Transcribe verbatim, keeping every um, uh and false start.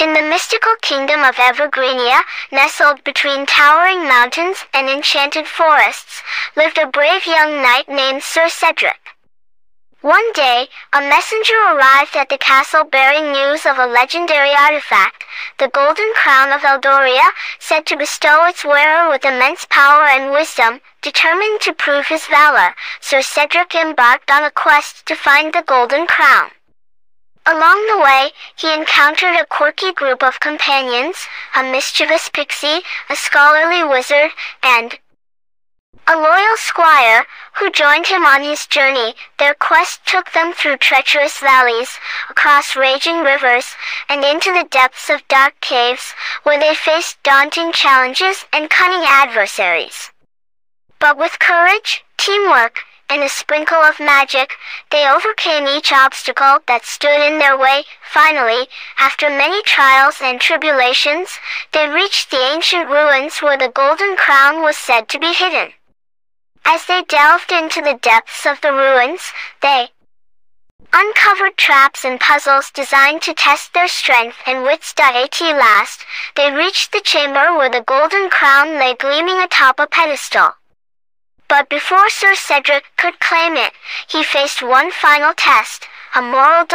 In the mystical kingdom of Evergreenia, nestled between towering mountains and enchanted forests, lived a brave young knight named Sir Cedric. One day, a messenger arrived at the castle bearing news of a legendary artifact, the golden crown of Eldoria, said to bestow its wearer with immense power and wisdom. Determined to prove his valor, Sir Cedric embarked on a quest to find the golden crown. Along the way, he encountered a quirky group of companions, a mischievous pixie, a scholarly wizard, and a loyal squire, who joined him on his journey. Their quest took them through treacherous valleys, across raging rivers, and into the depths of dark caves, where they faced daunting challenges and cunning adversaries. But with courage, teamwork, and a sprinkle of magic, they overcame each obstacle that stood in their way. Finally, after many trials and tribulations, they reached the ancient ruins where the golden crown was said to be hidden. As they delved into the depths of the ruins, they uncovered traps and puzzles designed to test their strength and wits. At last, they reached the chamber where the golden crown lay gleaming atop a pedestal. But before Sir Cedric could claim it, he faced one final test, a moral dilemma.